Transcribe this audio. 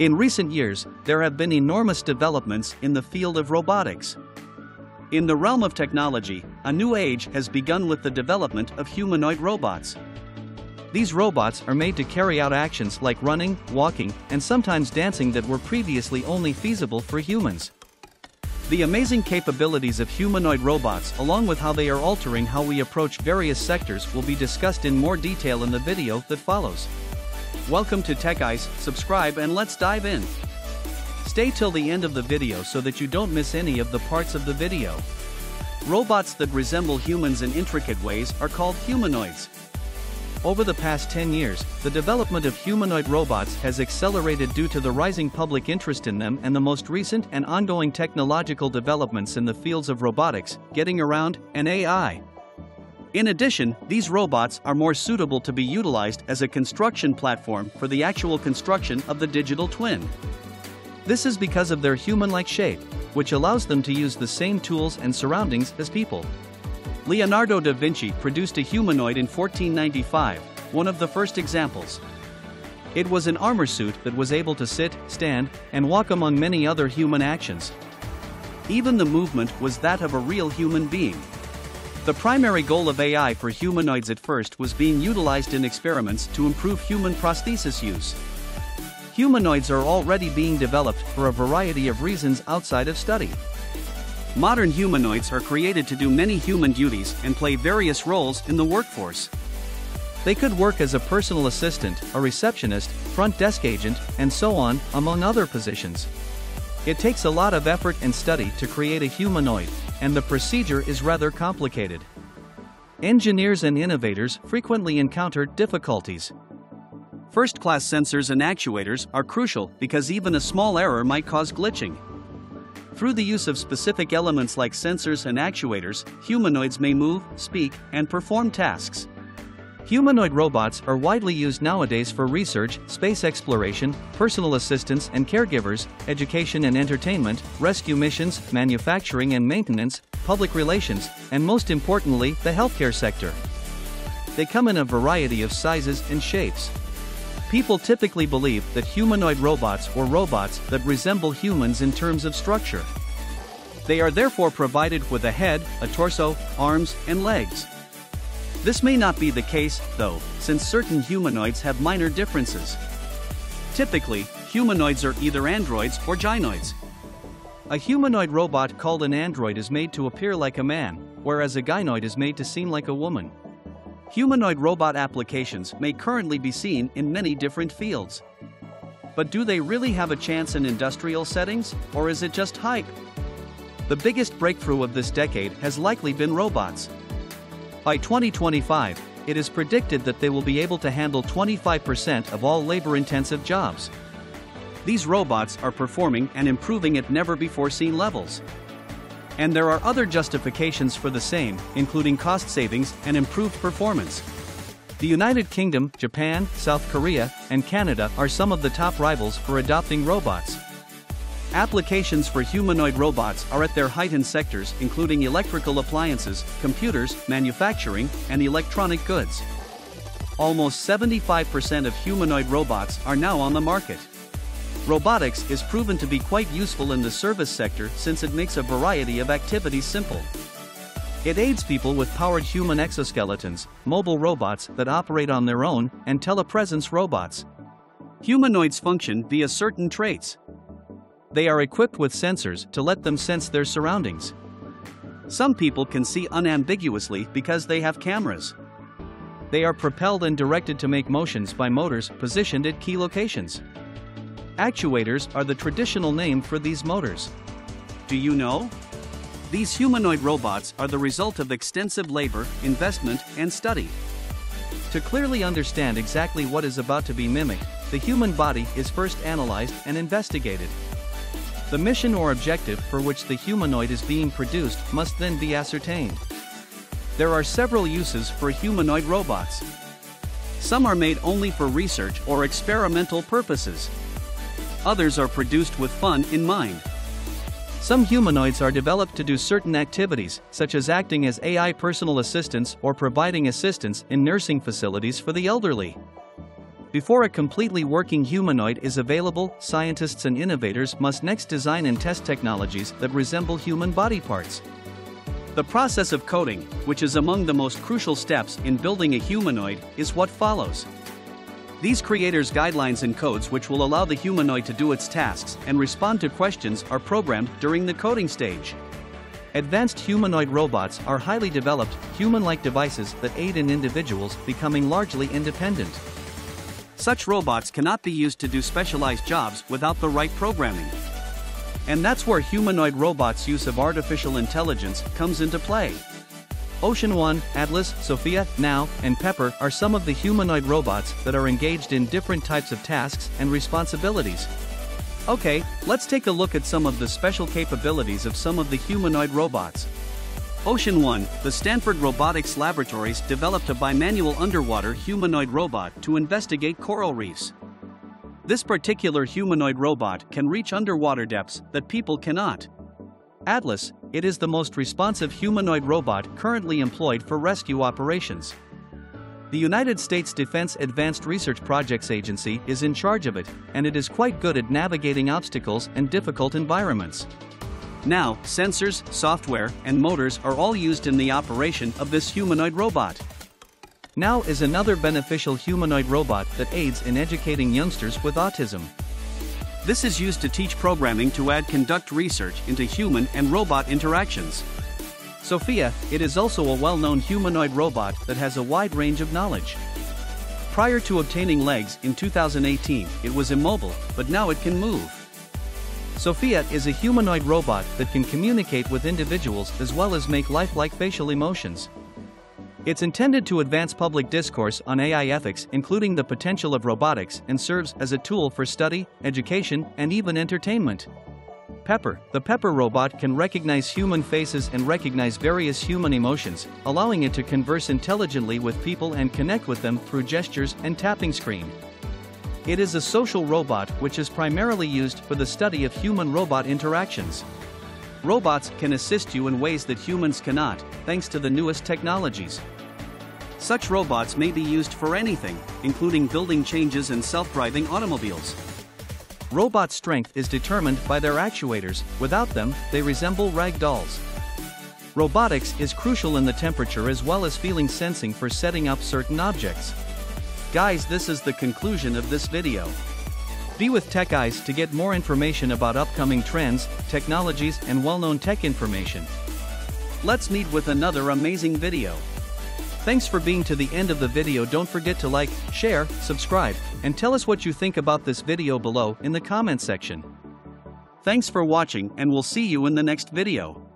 In recent years, there have been enormous developments in the field of robotics. In the realm of technology, a new age has begun with the development of humanoid robots. These robots are made to carry out actions like running, walking, and sometimes dancing that were previously only feasible for humans. The amazing capabilities of humanoid robots, along with how they are altering how we approach various sectors, will be discussed in more detail in the video that follows. Welcome to TechEyez, subscribe and let's dive in. Stay till the end of the video so that you don't miss any of the parts of the video. Robots that resemble humans in intricate ways are called humanoids. Over the past 10 years, the development of humanoid robots has accelerated due to the rising public interest in them and the most recent and ongoing technological developments in the fields of robotics, getting around, and AI. In addition, these robots are more suitable to be utilized as a construction platform for the actual construction of the digital twin. This is because of their human-like shape, which allows them to use the same tools and surroundings as people. Leonardo da Vinci produced a humanoid in 1495, one of the first examples. It was an armor suit that was able to sit, stand, and walk among many other human actions. Even the movement was that of a real human being. The primary goal of AI for humanoids at first was being utilized in experiments to improve human prosthesis use. Humanoids are already being developed for a variety of reasons outside of study. Modern humanoids are created to do many human duties and play various roles in the workforce. They could work as a personal assistant, a receptionist, front desk agent, and so on, among other positions. It takes a lot of effort and study to create a humanoid, and the procedure is rather complicated. Engineers and innovators frequently encounter difficulties. First-class sensors and actuators are crucial because even a small error might cause glitching. Through the use of specific elements like sensors and actuators, humanoids may move, speak, and perform tasks. Humanoid robots are widely used nowadays for research, space exploration, personal assistance and caregivers, education and entertainment, rescue missions, manufacturing and maintenance, public relations, and most importantly, the healthcare sector. They come in a variety of sizes and shapes. People typically believe that humanoid robots or robots that resemble humans in terms of structure. They are therefore provided with a head, a torso, arms, and legs. This may not be the case, though, since certain humanoids have minor differences. Typically, humanoids are either androids or gynoids. A humanoid robot called an android is made to appear like a man, whereas a gynoid is made to seem like a woman. Humanoid robot applications may currently be seen in many different fields. But do they really have a chance in industrial settings, or is it just hype? The biggest breakthrough of this decade has likely been robots. By 2025, it is predicted that they will be able to handle 25% of all labor-intensive jobs. These robots are performing and improving at never-before-seen levels. And there are other justifications for the same, including cost savings and improved performance. The United Kingdom, Japan, South Korea, and Canada are some of the top rivals for adopting robots. Applications for humanoid robots are at their height in sectors including electrical appliances, computers, manufacturing, and electronic goods. Almost 75% of humanoid robots are now on the market. Robotics is proven to be quite useful in the service sector since it makes a variety of activities simple. It aids people with powered human exoskeletons, mobile robots that operate on their own, and telepresence robots. Humanoids function via certain traits. They are equipped with sensors to let them sense their surroundings. Some people can see unambiguously because they have cameras. They are propelled and directed to make motions by motors positioned at key locations. Actuators are the traditional name for these motors. Do you know? These humanoid robots are the result of extensive labor, investment, and study. To clearly understand exactly what is about to be mimicked, the human body is first analyzed and investigated. The mission or objective for which the humanoid is being produced must then be ascertained. There are several uses for humanoid robots. Some are made only for research or experimental purposes. Others are produced with fun in mind. Some humanoids are developed to do certain activities, such as acting as AI personal assistants or providing assistance in nursing facilities for the elderly. Before a completely working humanoid is available, scientists and innovators must next design and test technologies that resemble human body parts. The process of coding, which is among the most crucial steps in building a humanoid, is what follows. These creators' guidelines and codes which will allow the humanoid to do its tasks and respond to questions are programmed during the coding stage. Advanced humanoid robots are highly developed, human-like devices that aid in individuals becoming largely independent. Such robots cannot be used to do specialized jobs without the right programming. And that's where humanoid robots' use of artificial intelligence comes into play. Ocean One, Atlas, Sophia, Nao, and Pepper are some of the humanoid robots that are engaged in different types of tasks and responsibilities. Okay, let's take a look at some of the special capabilities of some of the humanoid robots. Ocean One, the Stanford Robotics Laboratories developed a bimanual underwater humanoid robot to investigate coral reefs. This particular humanoid robot can reach underwater depths that people cannot. Atlas, it is the most responsive humanoid robot currently employed for rescue operations. The United States Defense Advanced Research Projects Agency is in charge of it, and it is quite good at navigating obstacles and difficult environments. Now, sensors, software, and motors are all used in the operation of this humanoid robot. Nao is another beneficial humanoid robot that aids in educating youngsters with autism. This is used to teach programming to conduct research into human and robot interactions. Sophia, it is also a well-known humanoid robot that has a wide range of knowledge. Prior to obtaining legs in 2018, it was immobile, but now it can move. Sophia is a humanoid robot that can communicate with individuals as well as make lifelike facial emotions. It's intended to advance public discourse on AI ethics, including the potential of robotics, and serves as a tool for study, education, and even entertainment. Pepper, the Pepper robot can recognize human faces and recognize various human emotions, allowing it to converse intelligently with people and connect with them through gestures and tapping screen. It is a social robot which is primarily used for the study of human-robot interactions. Robots can assist you in ways that humans cannot, thanks to the newest technologies. Such robots may be used for anything, including building changes and self-driving automobiles. Robot strength is determined by their actuators; without them, they resemble rag dolls. Robotics is crucial in the temperature as well as feeling sensing for setting up certain objects. Guys, this is the conclusion of this video. Be with TechEyez to get more information about upcoming trends, technologies, and well-known tech information. Let's meet with another amazing video. Thanks for being to the end of the video. Don't forget to like, share, subscribe, and tell us what you think about this video below in the comment section. Thanks for watching, and we'll see you in the next video.